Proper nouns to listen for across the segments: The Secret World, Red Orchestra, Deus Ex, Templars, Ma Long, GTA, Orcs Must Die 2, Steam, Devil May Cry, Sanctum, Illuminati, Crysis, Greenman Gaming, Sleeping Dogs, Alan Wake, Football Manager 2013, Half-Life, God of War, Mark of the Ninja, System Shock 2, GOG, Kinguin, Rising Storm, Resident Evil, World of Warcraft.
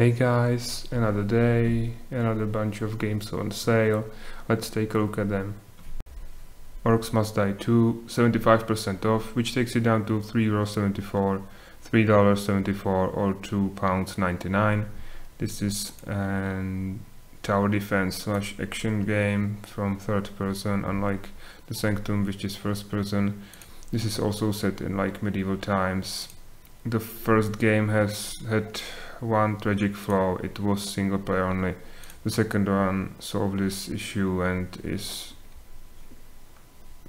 Hey guys, another day, another bunch of games on sale, let's take a look at them. Orcs Must Die 2, 75% off, which takes you down to €3.74, $3.74 or £2.99. This is an tower defense / action game from third person, unlike the Sanctum, which is first person. This is also set in like medieval times. The first game had one tragic flaw, it was single player only. The second one solved this issue and is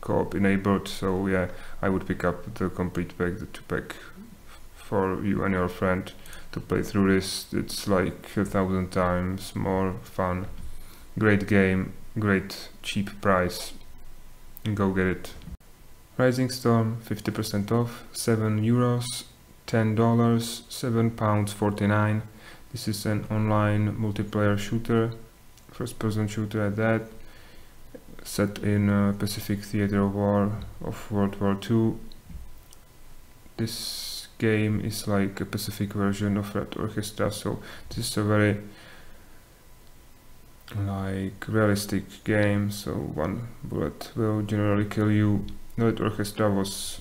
co-op enabled, so yeah, I would pick up the complete pack, the 2-pack, for you and your friend to play through this. It's like 1,000 times more fun. Great game, great cheap price, go get it. Rising Storm, 50% off, €7. $10, £7.49. This is an online multiplayer shooter, first-person shooter at that, set in Pacific theater of war of World War II. This game is like a Pacific version of Red Orchestra, so this is a very like realistic game, so one bullet will generally kill you. Red Orchestra was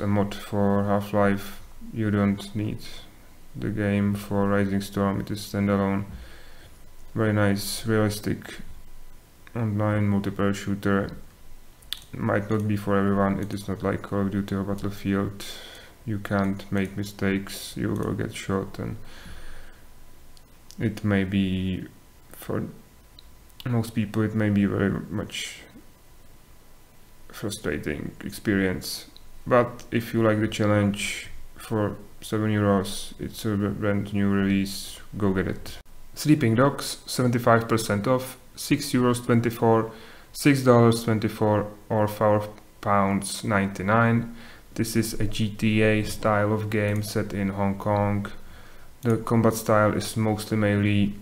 a mod for Half-Life. You don't need the game for Rising Storm, it is standalone. Very nice, realistic online multiplayer shooter. Might not be for everyone, it is not like Call of Duty or Battlefield. You can't make mistakes, you will get shot, and it may be, for most people, it may be very much frustrating experience, but if you like the challenge, for €7 it's a brand new release, go get it. Sleeping Dogs, 75% off, €6.24, $6.24 or £4.99. This is a GTA style of game set in Hong Kong. The combat style is mostly melee,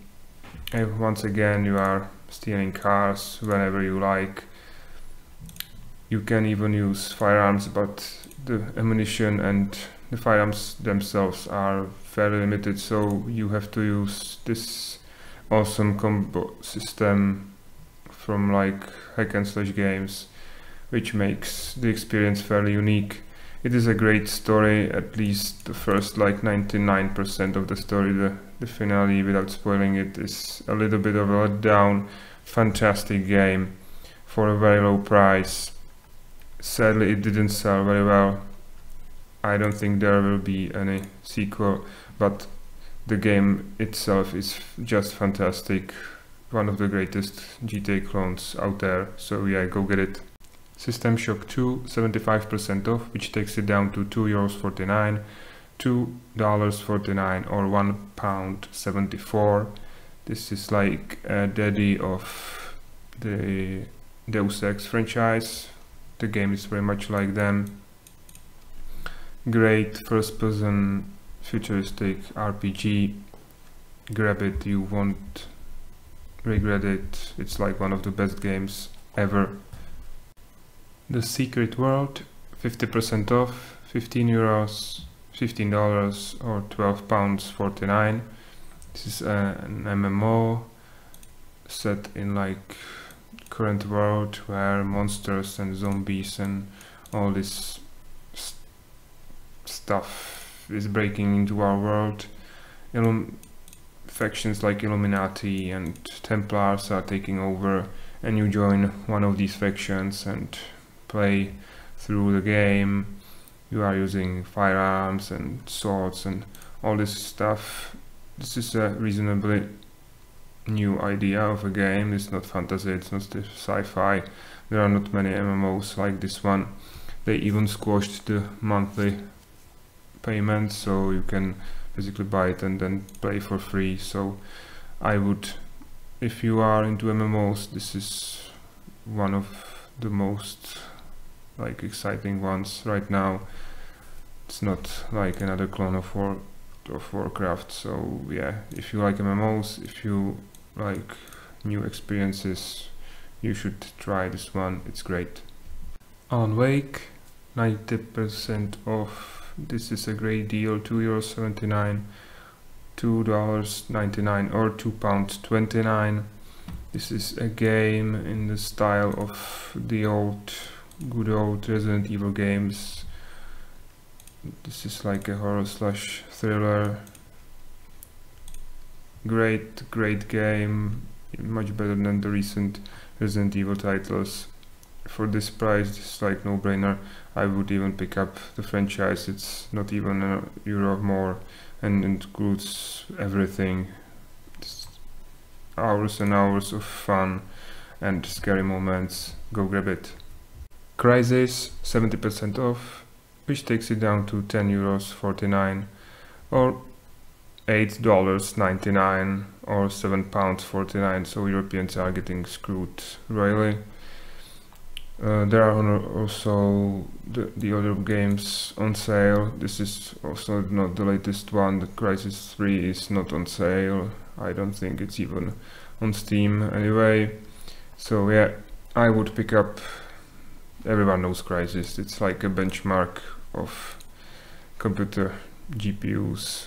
and once again you are stealing cars whenever you like. You can even use firearms, but the ammunition and the firearms themselves are fairly limited, so you have to use this awesome combo system from like hack and slash games, which makes the experience fairly unique. It is a great story, at least the first like 99% of the story. The finale, without spoiling it, is a little bit of a letdown. Fantastic game for a very low price. Sadly, it didn't sell very well. I don't think there will be any sequel, but the game itself is just fantastic. One of the greatest GTA clones out there, so yeah, go get it. System Shock 2, 75% off, which takes it down to €2.49, $2.49 or £1.74. This is like a daddy of the Deus Ex franchise. The game is very much like them. Great first-person futuristic RPG. Grab it, you won't regret it. It's like one of the best games ever. The Secret World, 50% off, €15, $15 or £12.49. This is an MMO set in like current world, where monsters and zombies and all this stuff is breaking into our world. Factions like Illuminati and Templars are taking over, and you join one of these factions and play through the game. You are using firearms and swords and all this stuff. This is a reasonably new idea of a game. It's not fantasy, it's not sci-fi. There are not many MMOs like this one. They even squashed the monthly payment, so you can basically buy it and then play for free. So I would, if you are into MMOs, this is one of the most like exciting ones right now. It's not like another clone of World of Warcraft, so yeah, if you like MMOs, if you like new experiences, you should try this one, it's great. Alan Wake, 90% off, This is a great deal, €2.79, $2.99 or £2.29. This is a game in the style of the old, good old Resident Evil games. This is like a horror slash thriller. Great, great game. Much better than the recent Resident Evil titles. For this price, it's like no-brainer. I would even pick up the franchise. It's not even €1 more and includes everything. It's hours and hours of fun and scary moments. Go grab it. Crysis, 70% off, which takes it down to €10.49 or $8.99 or £7.49, so Europeans are getting screwed royally. There are also the other games on sale. This is also not the latest one. The Crysis 3 is not on sale. I don't think it's even on Steam anyway. So yeah, I would pick up. Everyone knows Crysis. It's like a benchmark of computer GPUs.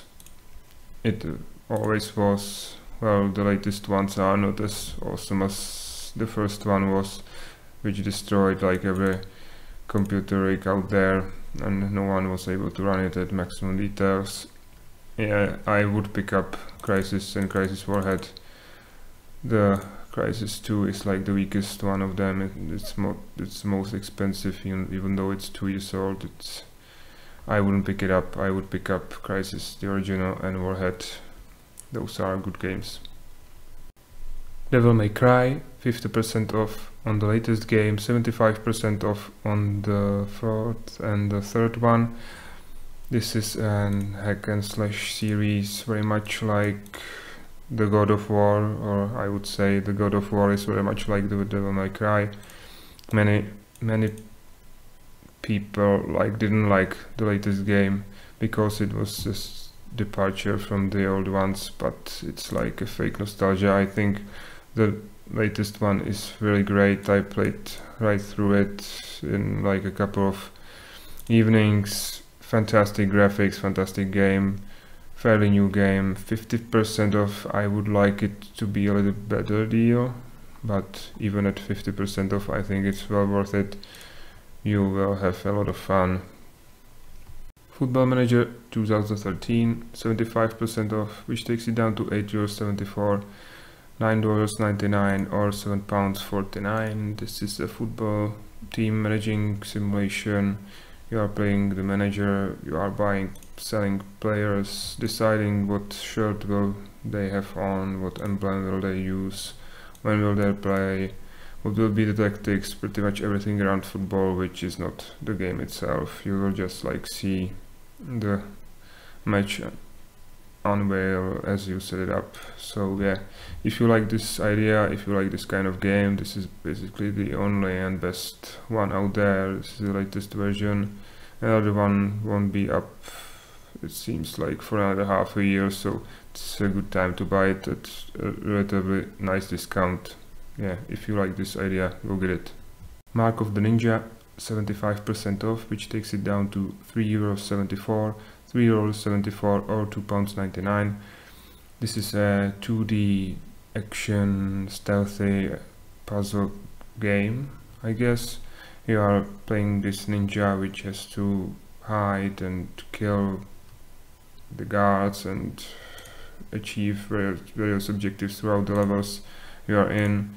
It always was. Well, the latest ones are not as awesome as the first one was, which destroyed like every computer rig out there, and no one was able to run it at maximum details. Yeah, I would pick up Crysis and Crysis Warhead. The Crysis 2 is like the weakest one of them. It's most expensive, even though it's 2 years old. I wouldn't pick it up. I would pick up Crysis, the original, and Warhead. Those are good games. Devil May Cry, 50% off on the latest game, 75% off on the fourth and the third one. This is an hack and slash series, very much like the God of War, or I would say the God of War is very much like the Devil May Cry. Many people didn't like the latest game because it was just departure from the old ones, but it's like a fake nostalgia. I think the latest one is really great. I played right through it in like a couple of evenings. Fantastic graphics, fantastic game, fairly new game, 50% off. I would like it to be a little better deal, but even at 50% off, I think it's well worth it. You will have a lot of fun. Football Manager 2013, 75% off, which takes it down to €8.74. $9.99 or £7.49. This is a football team managing simulation. You are playing the manager, you are buying, selling players, deciding what shirt will they have on, what emblem will they use, when will they play, what will be the tactics, pretty much everything around football, which is not the game itself. You will just like see the match unveil as you set it up. So yeah, if you like this idea, if you like this kind of game, this is basically the only and best one out there. This is the latest version. Another one won't be up, it seems like, for another half a year, so it's a good time to buy it at a relatively nice discount. Yeah, if you like this idea, go get it. Mark of the Ninja, 75% off, which takes it down to €3.74. €3.74 or £2.99. This is a 2D action stealthy puzzle game, I guess. You are playing this ninja which has to hide and kill the guards and achieve various objectives throughout the levels you are in.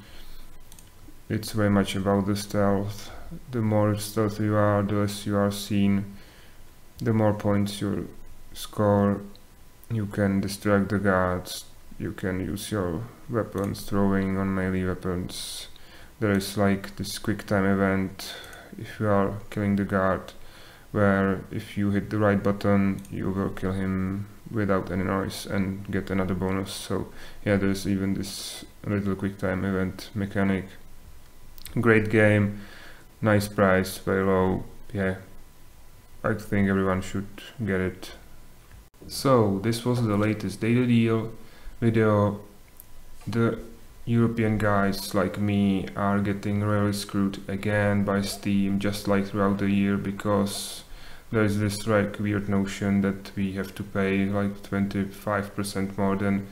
It's very much about the stealth. The more stealthy you are, the less you are seen. The more points you score, you can distract the guards, you can use your weapons, throwing on melee weapons. There is like this quick time event if you are killing the guard, where if you hit the right button, you will kill him without any noise and get another bonus. So yeah, there's even this little quick time event mechanic. Great game, nice price, very low. Yeah, I think everyone should get it. So this was the latest data deal video. The European guys like me are getting really screwed again by Steam, just like throughout the year, because there is this like weird notion that we have to pay like 25% more than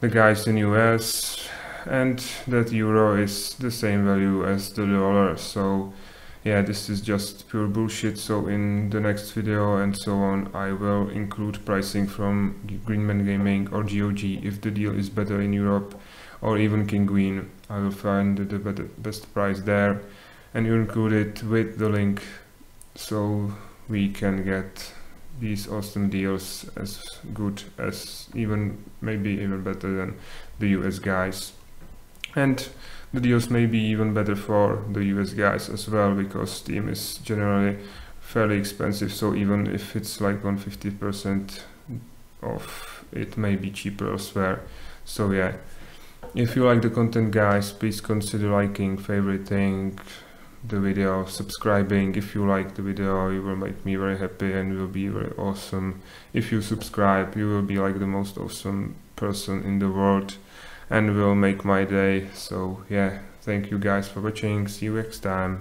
the guys in US, and that euro is the same value as the dollar. So yeah, this is just pure bullshit. So in the next video and so on, I will include pricing from Greenman Gaming or GOG if the deal is better in Europe, or even Kinguin. I will find the best price there and you include it with the link so we can get these awesome deals as good as, even maybe even better than the US guys. And the deals may be even better for the US guys as well, because Steam is generally fairly expensive, so even if it's like on 50% off, it may be cheaper elsewhere. So yeah, if you like the content guys, please consider liking, favoriting the video, subscribing. If you like the video, you will make me very happy and will be very awesome. If you subscribe, you will be like the most awesome person in the world and will make my day. So yeah, thank you guys for watching. See you next time.